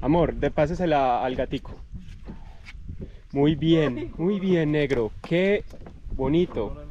Amor, depásesela al gatico. Muy bien, negro. Qué bonito.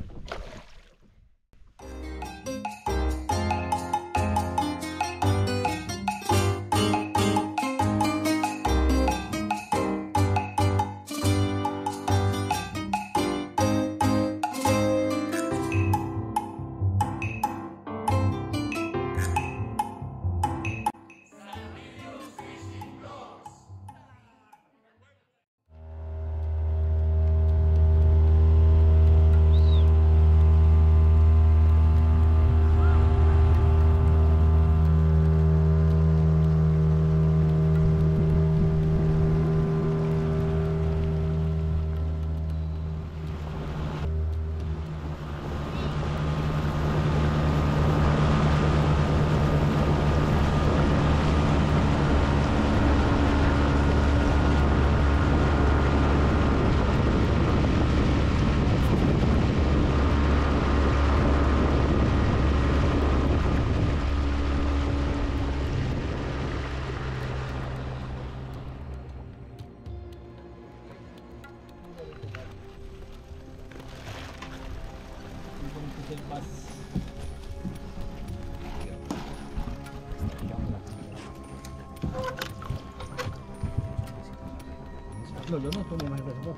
No, yo no tomo más de eso.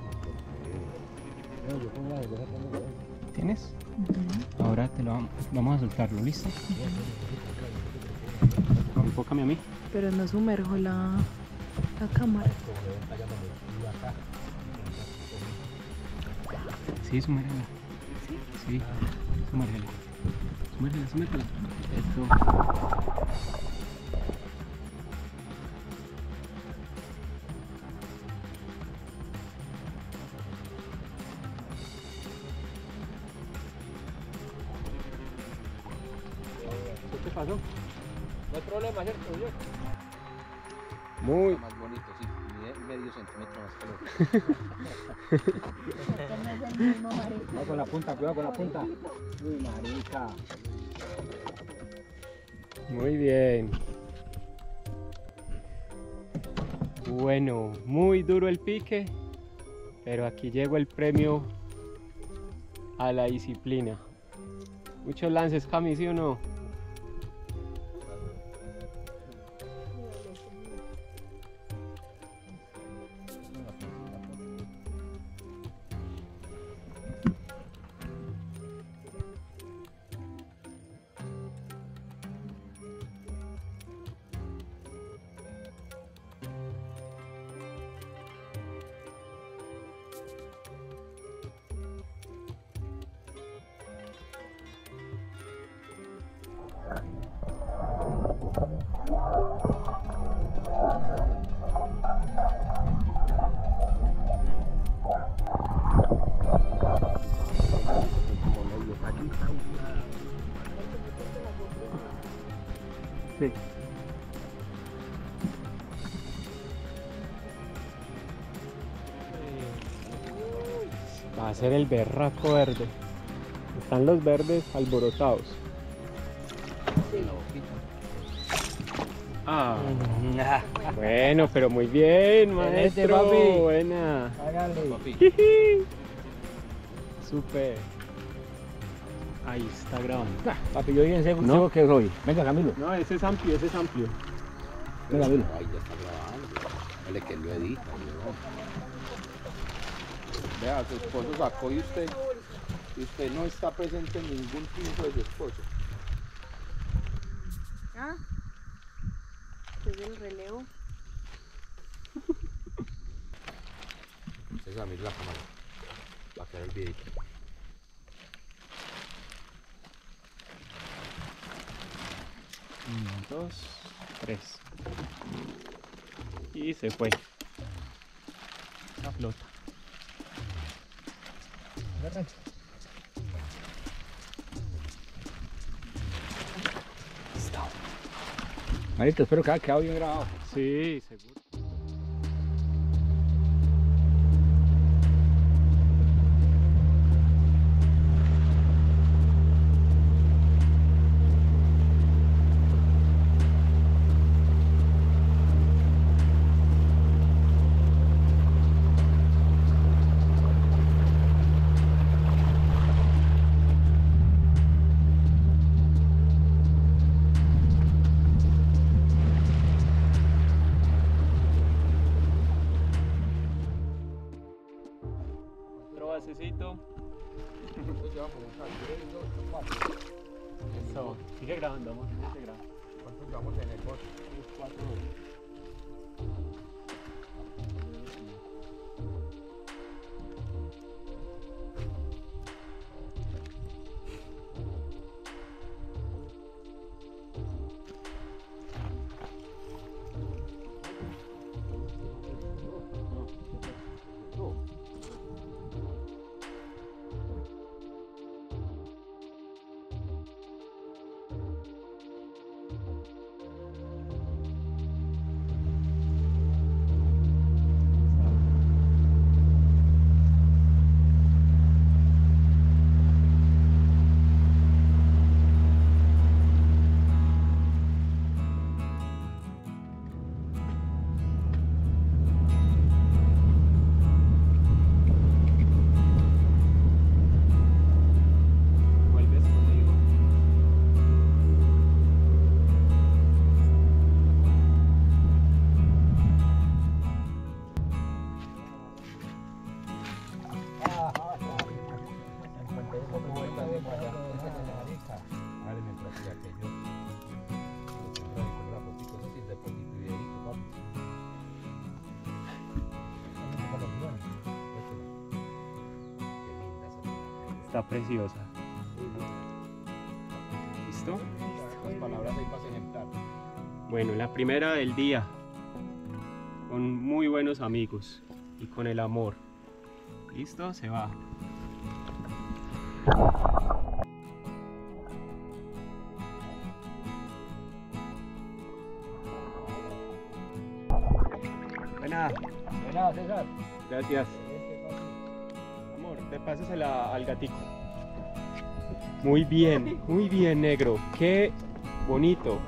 No, yo pongo la de eso. ¿Tienes? Uh-huh. Ahora te lo vamos a soltarlo, ¿listo? Uh-huh. Enfócame a mí. Pero no sumerjo la cámara. Sí, sumérgela. Sí, sumérgela. Sumérgela. Esto. ¿Qué pasó? No hay problema, ¿cierto? Muy más bonito, sí, medio centímetro más calor. Cuidado con la punta, cuidado con la punta. Uy, marica. Muy bien. Bueno, muy duro el pique, pero aquí llegó el premio a la disciplina. Muchos lances, Cami, ¿sí o no? Sí. Va a ser el berraco verde. Están los verdes alborotados. Ah. Bueno, pero muy bien, maestro. Papi. Buena. Hágale. Súper. Ahí está grabando. Papi, yo bien sé no. Que soy. Venga, Camilo. No, ese es amplio, ese es amplio. Venga, Camilo. Ahí ya está grabando. Dale que lo edita. Vea, su esposo sacó y usted no está presente en ningún tipo de su esposo. ¿Ah? Pues el relevo. Esa es la cámara. Va a quedar el videito. Uno, dos, tres. Y se fue. La flota. Agarra. Listo. Marito, espero que haya quedado bien grabado. Sí, seguro. dulcecito. Eso, sigue grabando, amor. ¿Cuántos llevamos en el bote? 4. Está preciosa. ¿Listo? Las palabras ahí para ejemplar. Bueno, la primera del día. Con muy buenos amigos y con el amor. ¿Listo? Se va. Buena. Buena, César. Gracias. Te pasas al gatico. Muy bien, negro. Qué bonito.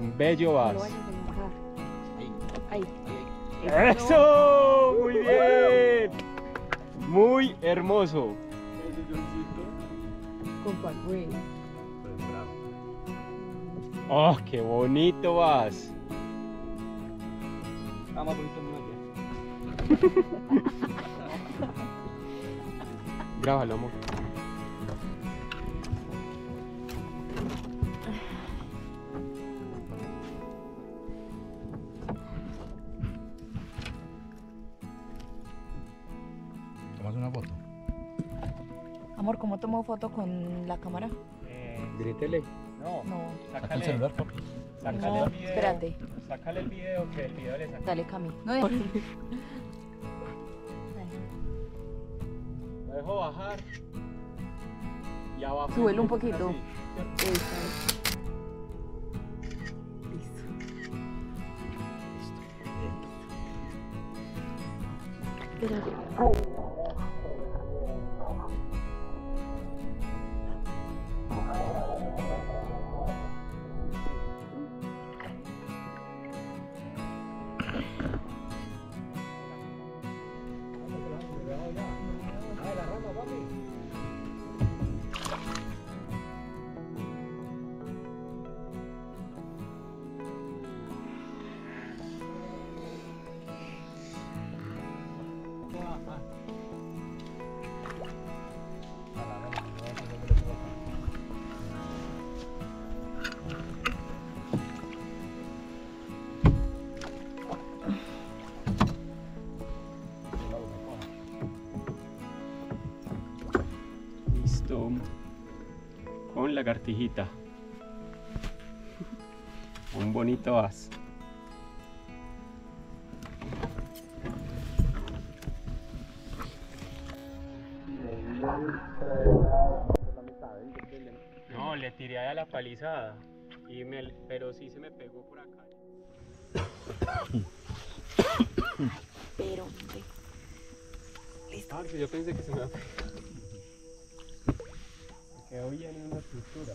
Un bello vas. Eso, muy bien. Muy hermoso. Oh, qué bonito vas. Grábalo, amor. ¿Tomas una foto? Amor, ¿cómo tomo foto con la cámara? Grítele. No. Sácale el celular, papi. Sácale el video. Espérate. Sácale el video, que el video le saca. Dale, Cami. No, dejo bajar y abajo. Súbelo un poquito. Así. Listo. Espérate. Con lagartijita, un bonito as. No, le tiré a la palizada, pero sí se me pegó por acá. Pero, listo. Yo pensé que se me iba a pegar. Quedó bien en una estructura.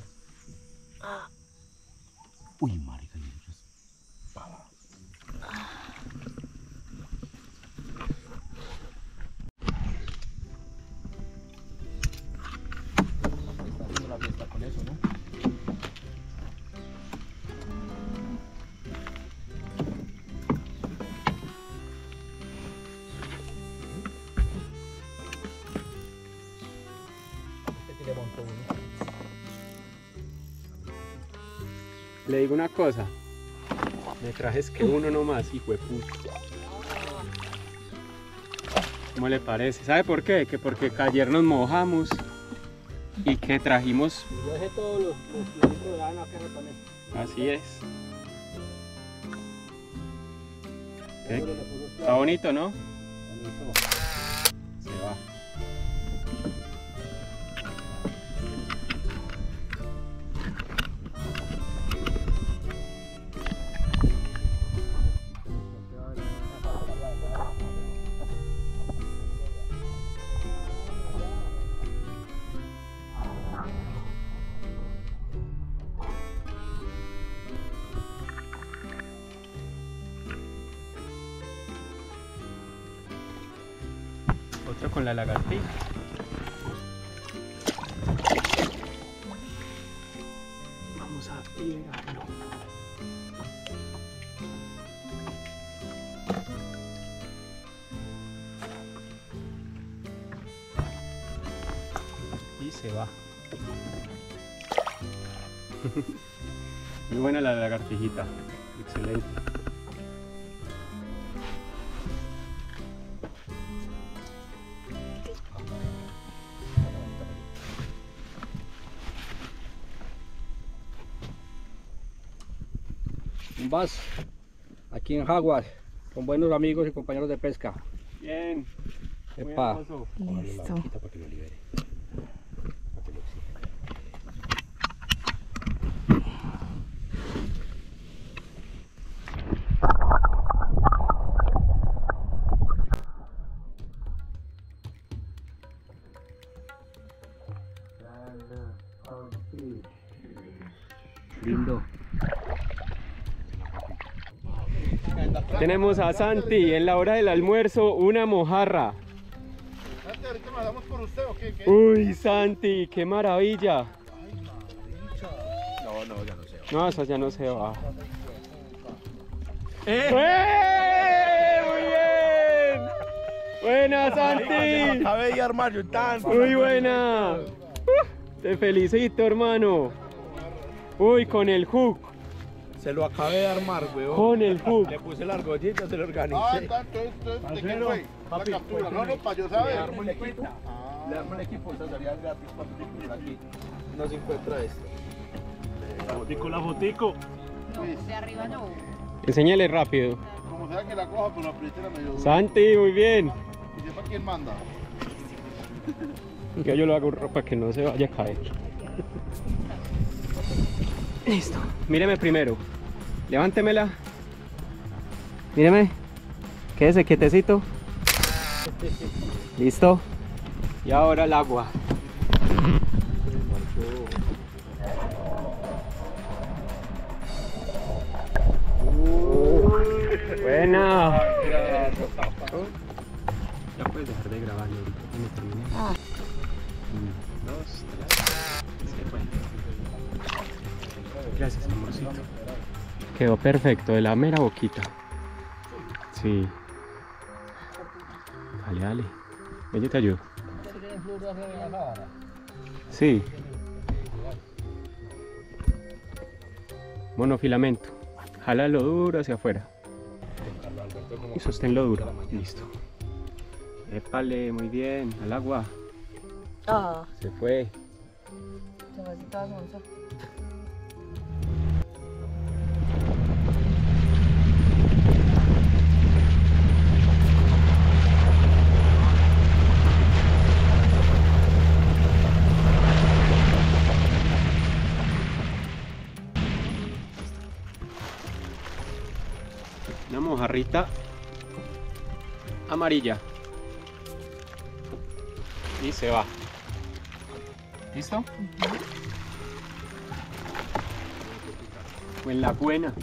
Uy, marica, hay muchas pavadas. Está haciendo la fiesta con eso, ¿no? Le digo una cosa, me traje es que uno nomás, hijo de puta. ¿Cómo le parece? ¿Sabe por qué? Que porque ayer nos mojamos y que trajimos... Yo dejé todos los litros de la agua que reponer. Así es. Está bonito, ¿no? Bonito. Se va. Otro con la lagartija. Vamos a pegarlo. Y se va. Muy buena la lagartijita. Excelente. Vas aquí en Jaguas con buenos amigos y compañeros de pesca. Bien. Epa. Listo. Lindo. Tenemos a Santi en la hora del almuerzo una mojarra. Santi, ahorita me la damos por usted, ¿o qué? Uy, Santi, qué maravilla. No, ya no se va. No, eso ya no se va. ¡Muy bien! ¡Buena, Santi! Acabé de armar yo tanto. ¡Muy buena! Te felicito, hermano. Uy, con el hook. Se lo acabé de armar, weón. Con el hook. Le puse la argollita, se lo organizé. Ah, entonces, ¿de qué fue? La captura. No, para yo saber. Le armo el equipo, esta sería gratis para película aquí. No se encuentra esto. La fotico. No, de arriba no. Enséñale rápido. Como sea que la coja, pero la película me dio. Santi, muy bien. Y sepa quién manda. Que yo lo hago para que no se vaya a caer. Listo, míreme primero, levántemela, míreme, quédese quietecito, listo, y ahora el agua. Buena. Ya puedes dejar de grabar, me terminé. 1, 2, 3, se fue. Gracias, amorcito. Quedó perfecto, de la mera boquita. Sí. Dale. Ven, yo te ayudo. Sí. Monofilamento. Jálalo duro hacia afuera. Y sosténlo duro. Listo. Épale, muy bien. Al agua. Se fue. Una mojarrita amarilla y se va. ¿Listo? Pues la buena.